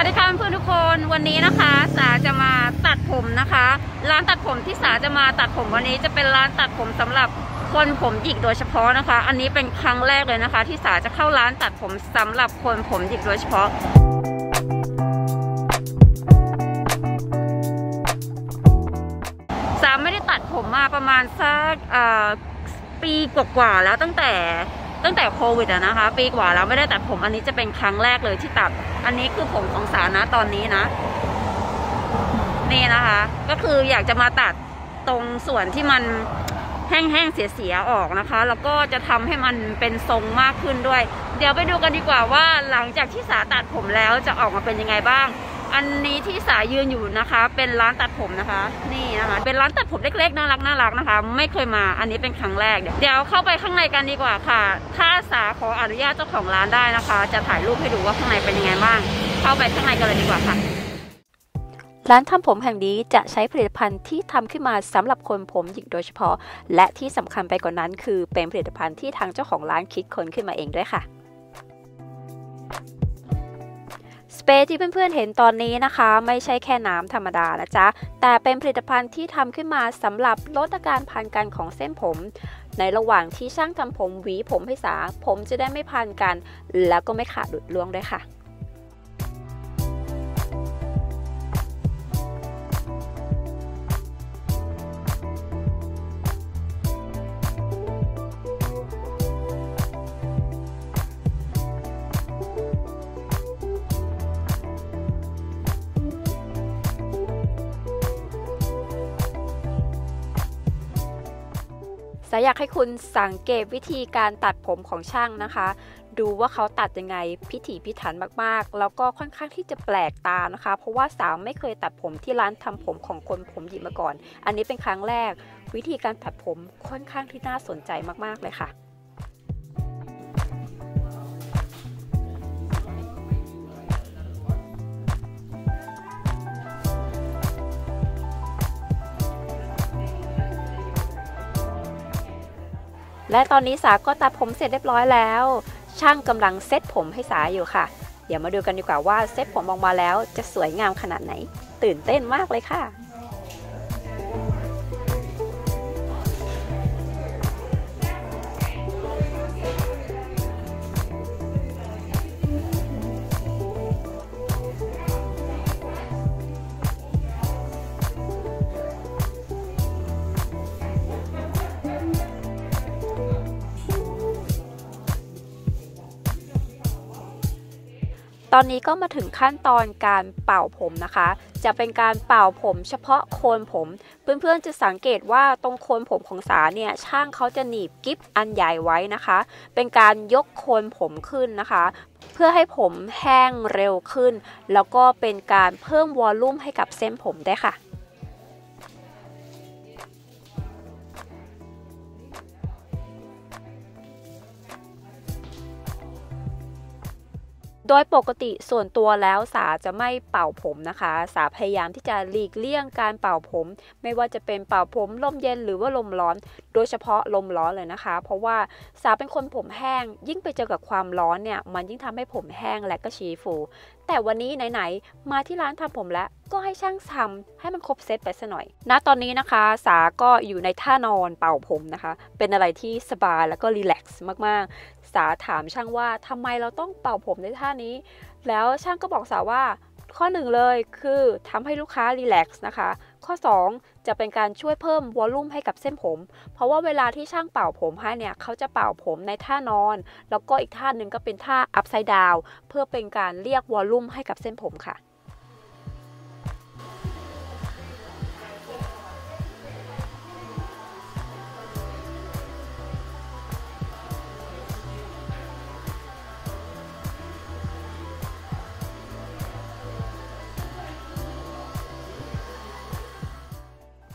วัสดีค่ะเพื่อนทุกคนวันนี้นะคะสาจะมาตัดผมนะคะร้านตัดผมที่สาจะมาตัดผมวันนี้จะเป็นร้านตัดผมสำหรับคนผมหยิกโดยเฉพาะนะคะอันนี้เป็นครั้งแรกเลยนะคะที่สาจะเข้าร้านตัดผมสำหรับคนผมหยิกโดยเฉพาะสาไม่ได้ตัดผมมาประมาณสักปีกว่าๆแล้วตั้งแต่โควิดนะคะปีกว่าแล้วไม่ได้ตัดผมอันนี้จะเป็นครั้งแรกเลยที่ตัดอันนี้คือผมของสานะตอนนี้นะนี่นะคะก็คืออยากจะมาตัดตรงส่วนที่มันแห้งๆเสียๆออกนะคะแล้วก็จะทำให้มันเป็นทรงมากขึ้นด้วยเดี๋ยวไปดูกันดีกว่าว่าหลังจากที่สาตัดผมแล้วจะออกมาเป็นยังไงบ้างอันนี้ที่สายืนอยู่นะคะเป็นร้านตัดผมนะคะนี่นะคะเป็นร้านตัดผมเล็กๆน่ารักน่ารักนะคะไม่เคยมาอันนี้เป็นครั้งแรกเดี๋ยวเข้าไปข้างในกันดีกว่าค่ะถ้าสาขออนุญาตเจ้าของร้านได้นะคะจะถ่ายรูปให้ดูว่าข้างในเป็นยังไงบ้างเข้าไปข้างในกันเลยดีกว่าค่ะร้านทำผมแห่งนี้จะใช้ผลิตภัณฑ์ที่ทำขึ้นมาสำหรับคนผมหยิกโดยเฉพาะและที่สำคัญไปกว่านั้นคือเป็นผลิตภัณฑ์ที่ทางเจ้าของร้านคิดค้นขึ้นมาเองด้วยค่ะสเปรย์ที่เพื่อนๆเห็นตอนนี้นะคะไม่ใช่แค่น้ำธรรมดานะจ๊ะแต่เป็นผลิตภัณฑ์ที่ทำขึ้นมาสำหรับลดอาการพันกันของเส้นผมในระหว่างที่ช่างทำผมหวีผมให้สาผมจะได้ไม่พันกันแล้วก็ไม่ขาดหลุดร่วงด้วยค่ะสาอยากให้คุณสังเกตวิธีการตัดผมของช่างนะคะดูว่าเขาตัดยังไงพิถีพิถันมากๆแล้วก็ค่อนข้างที่จะแปลกตานะคะเพราะว่าสาวไม่เคยตัดผมที่ร้านทำผมของคนผมหยิกมาก่อนอันนี้เป็นครั้งแรกวิธีการตัดผมค่อนข้างที่น่าสนใจมากๆเลยค่ะและตอนนี้สาก็ตัดผมเสร็จเรียบร้อยแล้วช่างกำลังเซตผมให้สาอยู่ค่ะเดี๋ยวมาดูกันดีกว่าว่าเซตผมออกมาแล้วจะสวยงามขนาดไหนตื่นเต้นมากเลยค่ะตอนนี้ก็มาถึงขั้นตอนการเป่าผมนะคะจะเป็นการเป่าผมเฉพาะโคนผมเพื่อนๆจะสังเกตว่าตรงโคนผมของสาเนี่ยช่างเขาจะหนีบกิ๊บอันใหญ่ไว้นะคะเป็นการยกโคนผมขึ้นนะคะเพื่อให้ผมแห้งเร็วขึ้นแล้วก็เป็นการเพิ่มวอลลุ่มให้กับเส้นผมได้ค่ะโดยปกติส่วนตัวแล้วสาจะไม่เป่าผมนะคะสาพยายามที่จะหลีกเลี่ยงการเป่าผมไม่ว่าจะเป็นเป่าผมลมเย็นหรือว่าลมร้อนโดยเฉพาะลมร้อนเลยนะคะเพราะว่าสาเป็นคนผมแห้งยิ่งไปเจอกับความร้อนเนี่ยมันยิ่งทำให้ผมแห้งและก็ชี้ฟูแต่วันนี้ไหนๆมาที่ร้านทำผมแล้วก็ให้ช่างทำให้มันครบเซตไปซะหน่อยณตอนนี้นะคะสาก็อยู่ในท่านอนเป่าผมนะคะเป็นอะไรที่สบายแล้วก็รีแลกซ์มากๆสาถามช่างว่าทำไมเราต้องเป่าผมในท่านี้แล้วช่างก็บอกสาว่าข้อหนึ่งเลยคือทำให้ลูกค้ารีแลกซ์นะคะข้อ2จะเป็นการช่วยเพิ่มวอลลุ่มให้กับเส้นผมเพราะว่าเวลาที่ช่างเป่าผมให้เนี่ยเขาจะเป่าผมในท่านอนแล้วก็อีกท่าหนึ่งก็เป็นท่าอัพไซด์ดาวน์เพื่อเป็นการเรียกวอลลุ่มให้กับเส้นผมค่ะ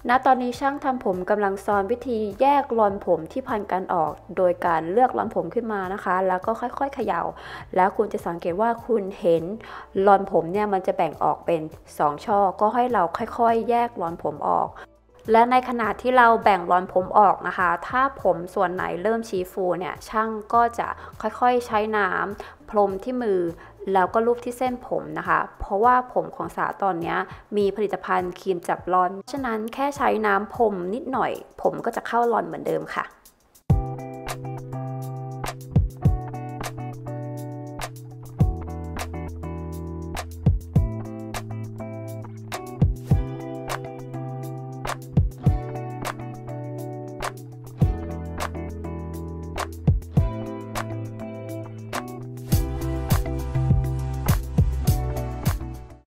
ณตอนนี้ช่างทำผมกำลังสอนวิธีแยกรอนผมที่พันกันออกโดยการเลือกรอนผมขึ้นมานะคะแล้วก็ค่อยๆเขย่าแล้วคุณจะสังเกตว่าคุณเห็นรอนผมเนี่ยมันจะแบ่งออกเป็น2ช่อก็ให้เราค่อยๆแยกรอนผมออกและในขณะที่เราแบ่งรอนผมออกนะคะถ้าผมส่วนไหนเริ่มชี้ฟูเนี่ยช่างก็จะค่อยๆใช้น้ำพรมที่มือ แล้วก็รูปที่เส้นผมนะคะเพราะว่าผมของสาตอนนี้มีผลิตภัณฑ์ครีมจับรอนฉะนั้นแค่ใช้น้ำพรมนิดหน่อยผมก็จะเข้ารอนเหมือนเดิมค่ะ